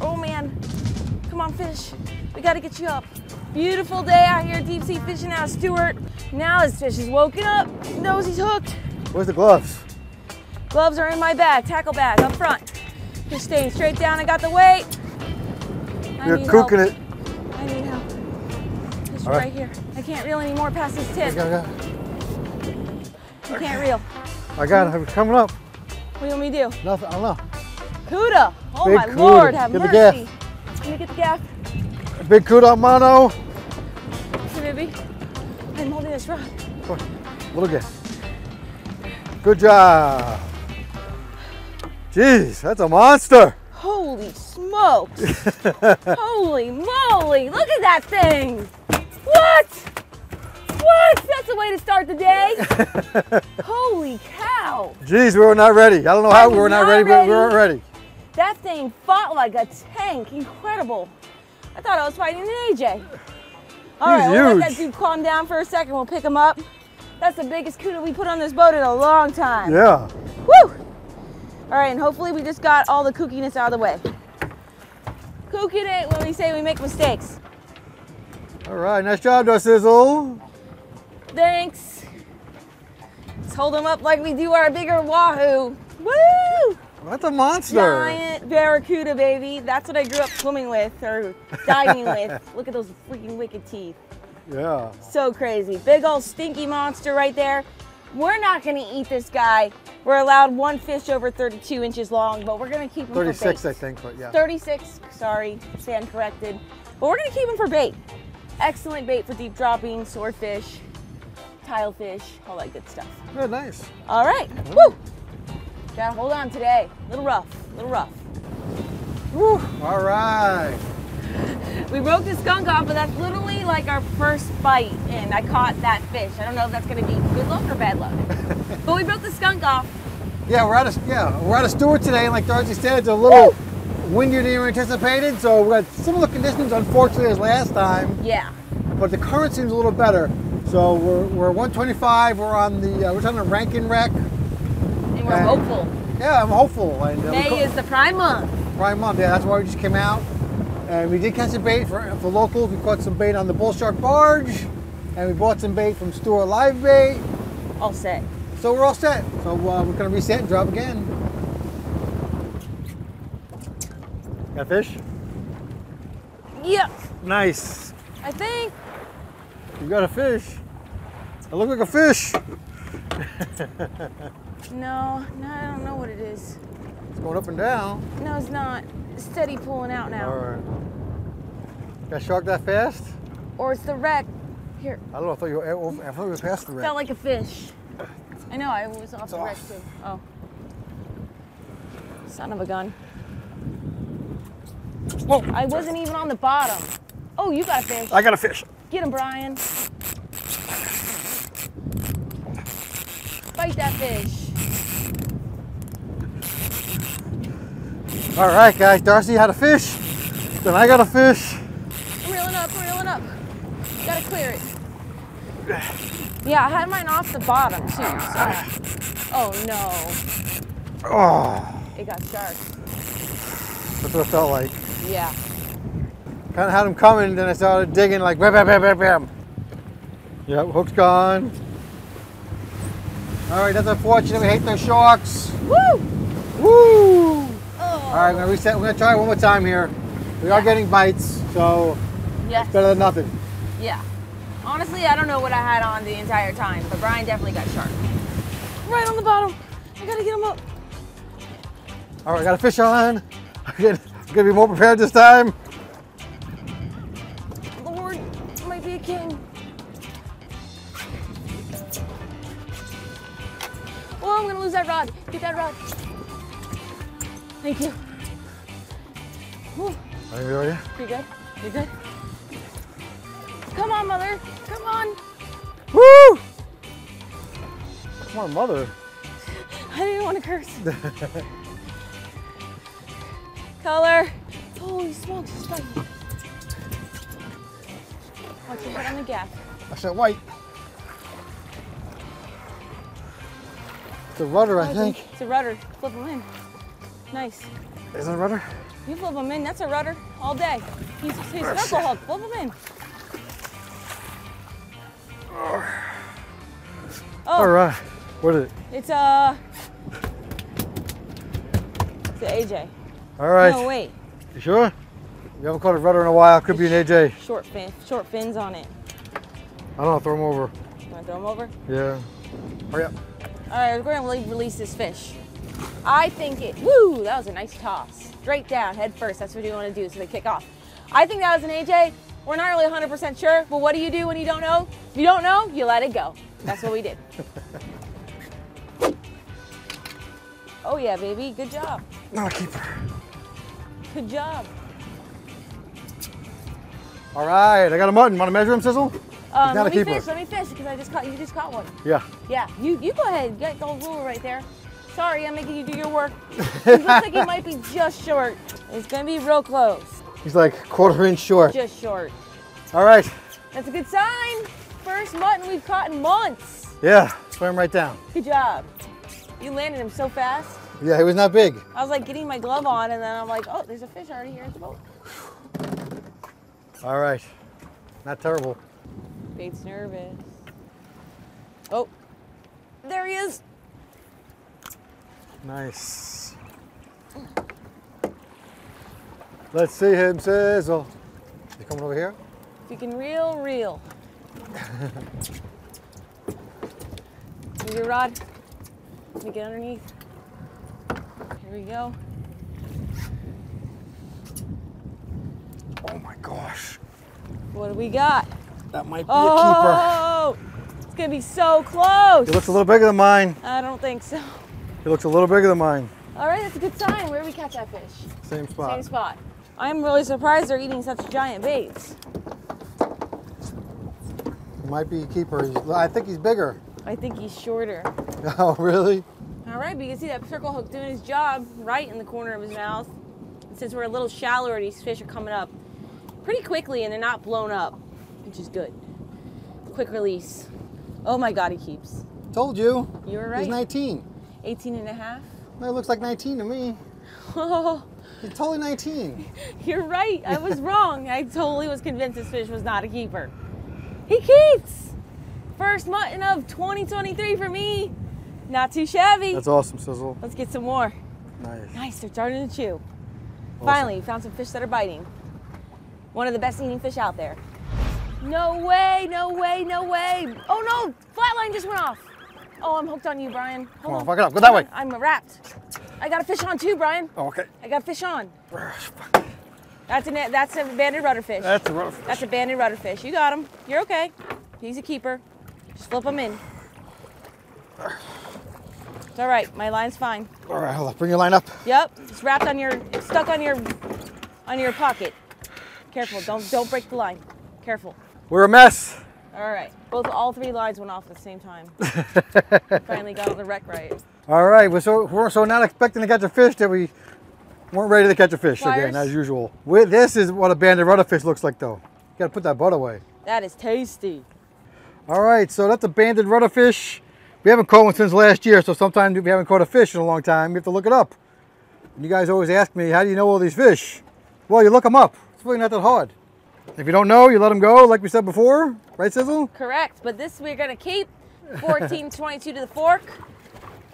Oh man, come on fish, we gotta get you up. Beautiful day out here, deep sea fishing out of Stuart. Now this fish is woken up, he knows he's hooked. Where's the gloves? Gloves are in my bag, tackle bag, up front. Just staying straight down, I got the weight. You're cooking it. I need help. Fish right here. I can't reel anymore past this tip. You can't reel. I got it, I'm coming up. What do you want me to do? Nothing, I don't know. Cuda, oh my Lord, have mercy. Let me get the gaff. Big cuda, mano. Hey, baby, I'm holding this rod. Come on, little gaff. Good job. Jeez, that's a monster. Holy smokes. Holy moly, look at that thing. What? What? That's the way to start the day. Holy cow. Jeez, we were not ready. I don't know how we were not ready, but we weren't ready. That thing fought like a tank. Incredible. I thought I was fighting an AJ. All right, we'll let that dude calm down for a second. We'll pick him up. That's the biggest cuda we put on this boat in a long time. Yeah. Woo! All right, and hopefully we just got all the kookiness out of the way. Kooking it when we say we make mistakes. All right, nice job, Sizzle. Thanks. Let's hold them up like we do our bigger wahoo. Woo! That's a monster. Giant barracuda, baby. That's what I grew up swimming with or diving with. Look at those freaking wicked teeth. Yeah. So crazy. Big old stinky monster right there. We're not going to eat this guy. We're allowed one fish over 32 inches long, but we're going to keep him 36, for bait. 36, I think, but yeah. 36, sorry, stand corrected. But we're going to keep him for bait. Excellent bait for deep dropping, swordfish, tilefish, all that good stuff. Oh, nice. All right. Woo! Gotta hold on today. Little rough, little rough. Woo. All right. We broke the skunk off, but that's literally like our first bite, and I caught that fish. I don't know if that's gonna be good luck or bad luck, but we broke the skunk off. Yeah, we're out of Stuart today, and like Darcy said, it's a little windier than anticipated, so we had similar conditions, unfortunately, as last time. Yeah. But the current seems a little better, so we're 125. We're on the we're on the Rankin wreck. And we're hopeful. Yeah, I'm hopeful. And, May is the prime month. Prime month, yeah, that's why we just came out. And we did catch some bait for locals. We caught some bait on the bull shark barge. And we bought some bait from Stuart Live Bait. All set. So we're all set. So we're going to reset and drop again. Got fish? Yep. Nice. I think. You got a fish. I look like a fish. No, I don't know what it is. It's going up and down. No, it's not. It's steady pulling out now. All right. Got shark that fast? Or it's the wreck. Here. I don't know. I thought you were past the wreck. Felt like a fish. I know. I was off the wreck too. Oh. Son of a gun. Whoa. I wasn't even on the bottom. Oh, you got a fish. I got a fish. Get him, Brian. Bite that fish. All right, guys, Darcy had a fish, then I got a fish. I'm reeling up, reeling up. Gotta clear it. Yeah, I had mine off the bottom, too. So. Oh, no. Oh. It got sharp. That's what it felt like. Yeah. Kind of had him coming, then I started digging, like, bam, bam, bam, bam, bam. Yep, hook's gone. All right, that's unfortunate. We hate those sharks. Woo! Woo! All right, we're gonna reset. We're gonna try it one more time here. We are getting bites, so it's better than nothing. Yeah. Honestly, I don't know what I had on the entire time, but Brian definitely got sharp. Right on the bottom. I gotta get him up. All right, I got a fish on. I'm gonna be more prepared this time. Lord, it might be a king. Oh, I'm gonna lose that rod. Get that rod. Thank you. Whew. Are you? You good? You good? Come on, mother. Come on. Woo! Come on, mother. I didn't even want to curse. Color. Holy smokes, it's funny. Watch your head on the gaff. Watch that white. It's a rudder, I think. It's a rudder. Flip them in. Nice. Is that a rudder? You flip him in. That's a rudder all day. He's knuckle hook. Flip him in. Oh. All right. What is it? It's an AJ. All right. No, wait. You sure? You haven't caught a rudder in a while. Could be an AJ. Short fin. Short fins on it. I don't know. Throw him over. You want to throw him over? Yeah. Hurry up. All right. We're going to release this fish. I think it, woo, that was a nice toss. Straight down, head first, that's what you want to do, so they kick off. I think that was an AJ. We're not really 100% sure, but what do you do when you don't know? If you don't know, you let it go. That's what we did. Oh yeah, baby, good job. Not a keeper. Good job. All right, I got a mutton. Want to measure him, Sizzle? Let me fish, because you just caught one. Yeah. Yeah, you go ahead, get the ruler right there. Sorry, I'm making you do your work. He looks like he might be just short. It's gonna be real close. He's like quarter-inch short. Just short. All right. That's a good sign. First mutton we've caught in months. Yeah, swam right down. Good job. You landed him so fast. Yeah, he was not big. I was like getting my glove on, and then I'm like, oh, there's a fish already here at the boat. All right, not terrible. Bait's nervous. Oh, there he is. Nice. Let's see him, Sizzle. You coming over here? If you can reel. Here's your rod. Let me get underneath. Here we go. Oh my gosh. What do we got? That might be a keeper. It's gonna be so close. It looks a little bigger than mine. I don't think so. He looks a little bigger than mine. All right, that's a good sign. Where did we catch that fish? Same spot. Same spot. I'm really surprised they're eating such giant baits. He might be a keeper. I think he's bigger. I think he's shorter. Oh, really? All right, but you can see that circle hook doing his job right in the corner of his mouth. And since we're a little shallower, these fish are coming up pretty quickly, and they're not blown up, which is good. Quick release. Oh, my God, he keeps. Told you. You were right. He's 19. 18 and a half? No, it looks like 19 to me. Oh. It's totally 19. You're right. I was wrong. I totally was convinced this fish was not a keeper. He keeps! First mutton of 2023 for me. Not too shabby. That's awesome, Sizzle. Let's get some more. Nice. Nice. They're starting to chew. Awesome. Finally, found some fish that are biting. One of the best eating fish out there. No way, no way, no way. Oh, no. Flatline just went off. Oh, I'm hooked on you, Brian. Hold on. Fuck it up. Go that way. I'm wrapped. I got a fish on too, Brian. Oh, okay. I got a fish on. That's a banded rudderfish. That's a rudderfish. That's a banded rudderfish. You got him. You're okay. He's a keeper. Just flip him in. It's all right. My line's fine. All right, hold on. Bring your line up. Yep. It's wrapped on your. It's stuck on your. On your pocket. Careful. Don't break the line. Careful. We're a mess. All right, all three lines went off at the same time. Finally got the wreck right. All right, we're not expecting to catch a fish that we weren't ready to catch a fish again, as usual. This is what a banded rudderfish looks like, though. You got to put that butt away. That is tasty. All right, so that's a banded rudderfish. We haven't caught one since last year, so sometimes we haven't caught a fish in a long time. You have to look it up. And you guys always ask me, how do you know all these fish? Well, you look them up. It's really not that hard. If you don't know, you let them go, like we said before. Right, Sizzle? Correct, but this we're going to keep. 1422 to the fork.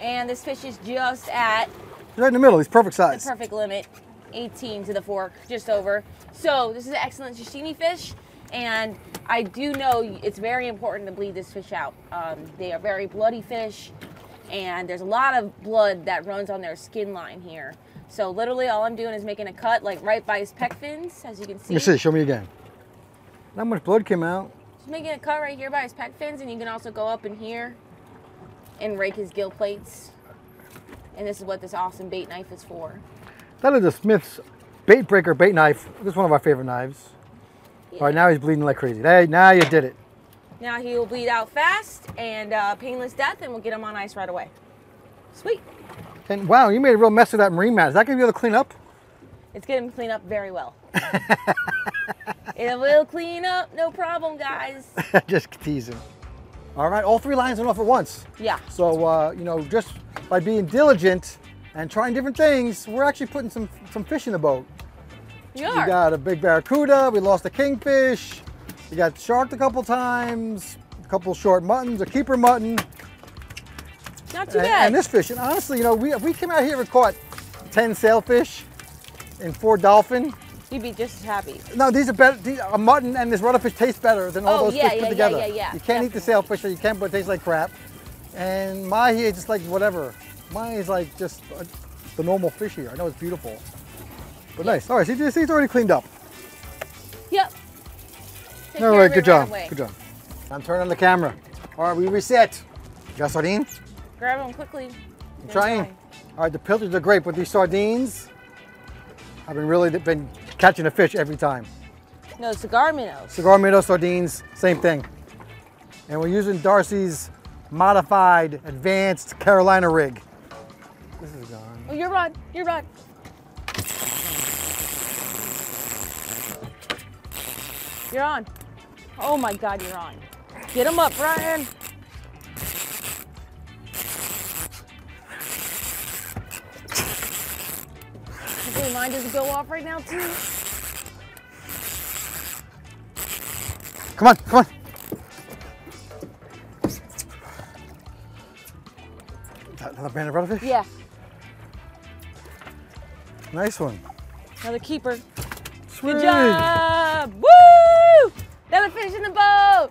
And this fish is just at... Right in the middle. He's perfect size. The perfect limit. 18 to the fork, just over. So this is an excellent sashimi fish. And I do know it's very important to bleed this fish out. They are very bloody fish. And there's a lot of blood that runs on their skin line here. So literally all I'm doing is making a cut like right by his pec fins, as you can see. You see, show me again. Not much blood came out. Just making a cut right here by his pec fins, and you can also go up in here and rake his gill plates. And this is what this awesome bait knife is for. That is a Smith's Bait Breaker bait knife. This is one of our favorite knives. Yeah. All right, now he's bleeding like crazy. Hey, now you did it. Now he will bleed out fast and painless death, and we'll get him on ice right away. Sweet. And wow, you made a real mess of that marine mat. Is that going to be able to clean up? It's getting cleaned up very well. It will clean up, no problem, guys. Just teasing. All right, all three lines went off at once. Yeah. So, you know, just by being diligent and trying different things, we're actually putting some fish in the boat. We are. We got a big barracuda. We lost a kingfish. We got sharked a couple times. A couple short muttons, a keeper mutton. Not too bad. And this fish. And honestly, you know, if we came out here and caught 10 sailfish and 4 dolphin, you'd be just as happy. No, these are better. A mutton and this rudderfish taste better than all those fish put together. Yeah. You can't eat the sailfish, or you can, but it tastes like crap. And mahi is just like whatever. Mahi is like just the normal fish here. I know it's beautiful, but nice. All right, so he's already cleaned up. Yep. All right, good job. Good job. I'm turning the camera. All right, we reset. You got sardines? Grab them quickly. I'm trying. All right, the pilchards are great, but these sardines, I've been really catching a fish every time. No, cigar minnows. Cigar minnow sardines, same thing. And we're using Darcy's modified advanced Carolina rig. This is gone. Oh, your rod, your rod. You're on. Oh my God, you're on. Get him up, Ryan. Hopefully mine doesn't go off right now too. Come on, come on. Another banded rudderfish? Yeah. Nice one. Another keeper. Sweet. Good job. Woo! Another fish in the boat.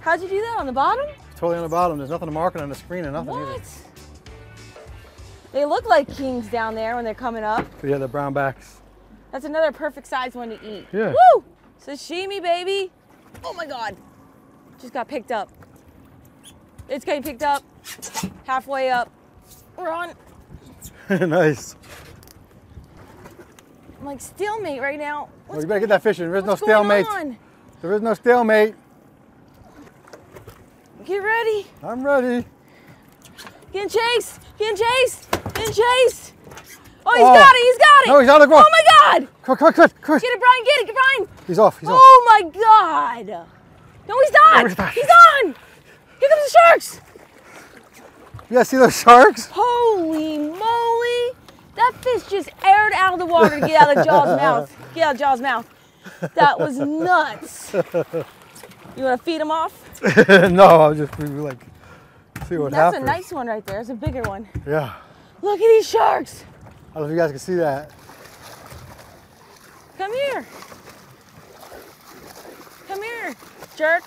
How'd you do that? On the bottom? Totally on the bottom. There's nothing to mark it on the screen or nothing. What? Either. They look like kings down there when they're coming up. Yeah, the brown backs. That's another perfect size one to eat. Yeah. Woo! Sashimi, baby. Oh my God. Just got picked up. It's getting picked up. Halfway up. We're on. Nice. I'm like stalemate right now. Well, you better get that fish in. There is no stalemate. There is no stalemate. Get ready. I'm ready. Getting chased. Getting chased. Getting chased. Oh, he's got it. He's got it. No, he's out of the water. Oh my God. Come on. Get it, Brian. Get it, Brian. He's off. He's off. Oh my God. No, he's not. He's on. Here comes the sharks. You guys see those sharks? Holy moly. That fish just aired out of the water to get out of Jaw's mouth. Get out of Jaw's mouth. That was nuts. You want to feed him off? No, I'll just like see what happens. That's a nice one right there. It's a bigger one. Yeah. Look at these sharks. I don't know if you guys can see that. Come here. Come here, jerk.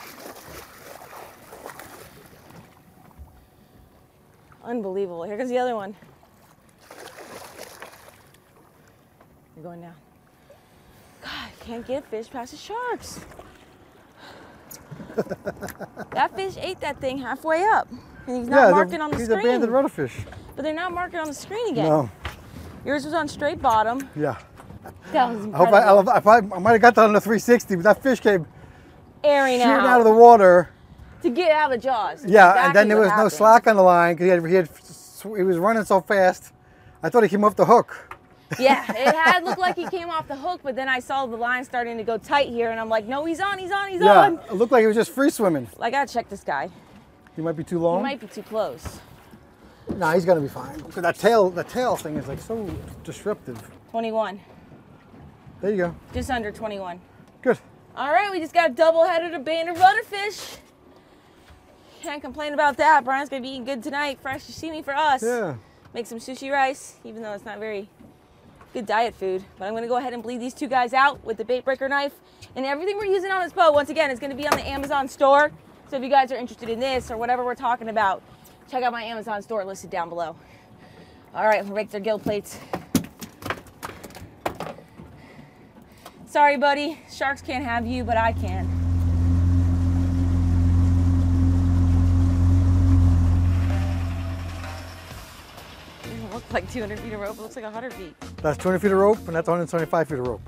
Unbelievable. Here comes the other one. You're going down. God, I can't get fish past the sharks. That fish ate that thing halfway up. And he's not marking on the screen. He's a banded rudderfish. But they're not marking on the screen again. No. Yours was on straight bottom. Yeah. That was incredible. I might have got that on the 360, but that fish came shooting out of the water. To get out of Jaws. Yeah, exactly, and then there was no slack on the line because he was running so fast. I thought he came off the hook. Yeah, it had looked like he came off the hook, but then I saw the line starting to go tight here, and I'm like, no, he's on, he's on, he's on. Yeah, it looked like he was just free swimming. I gotta check this guy. He might be too long. He might be too close. Nah, he's gonna be fine. Because that tail thing is like so disruptive. 21. There you go. Just under 21. Good. All right, we just got a double-headed abandoned rudderfish. Can't complain about that. Brian's gonna be eating good tonight. Fresh sashimi for us. Yeah. Make some sushi rice, even though it's not very good diet food. But I'm gonna go ahead and bleed these two guys out with the bait breaker knife. And everything we're using on this boat, once again, is gonna be on the Amazon store. So if you guys are interested in this or whatever we're talking about, check out my Amazon store listed down below. All right, we'll break their gill plates. Sorry, buddy. Sharks can't have you, but I can. Like 200 feet of rope, it looks like 100 feet. That's 200 feet of rope, and that's 175 feet of rope.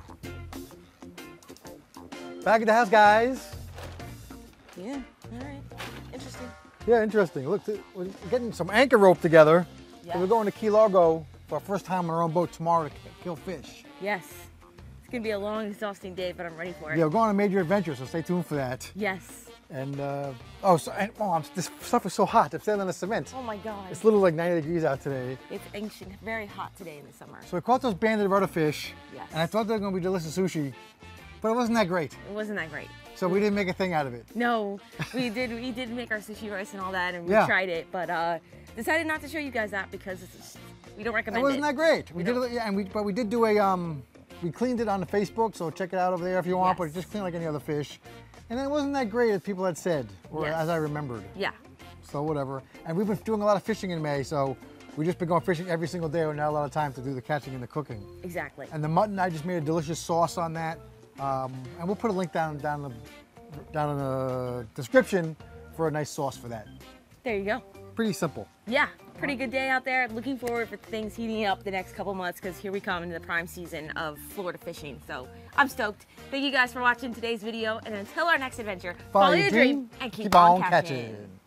Back at the house, guys. Yeah, all right, interesting. Yeah, interesting. Look, we're getting some anchor rope together. Yeah. So we're going to Key Largo for our first time on our own boat tomorrow to kill fish. Yes, it's gonna be a long, exhausting day, but I'm ready for it. Yeah, we're going on a major adventure, so stay tuned for that. Yes. And oh, so, and, oh, this stuff is so hot. I'm standing on the cement. Oh my God. It's literally like 90 degrees out today. It's ancient, very hot today in the summer. So we caught those banded rudderfish. Yes. And I thought they were going to be delicious sushi, but it wasn't that great. It wasn't that great. So we didn't make a thing out of it. No, we did make our sushi rice and all that, and we tried it, but decided not to show you guys that because it's just, we don't recommend it. It wasn't that great. We did, yeah, and but we did do a we cleaned it on the Facebook, so check it out over there if you want. But it's just clean like any other fish. And it wasn't that great as people had said, or as I remembered. Yeah. So whatever. And we've been doing a lot of fishing in May, so we've just been going fishing every single day. We're not a lot of time to do the catching and the cooking. Exactly. And the mutton, I just made a delicious sauce on that. And we'll put a link down in the description for a nice sauce for that. There you go. Pretty simple. Yeah. Pretty good day out there. Looking forward for things heating up the next couple months because here we come into the prime season of Florida fishing. So I'm stoked. Thank you guys for watching today's video. And until our next adventure, follow your dream and keep on catching.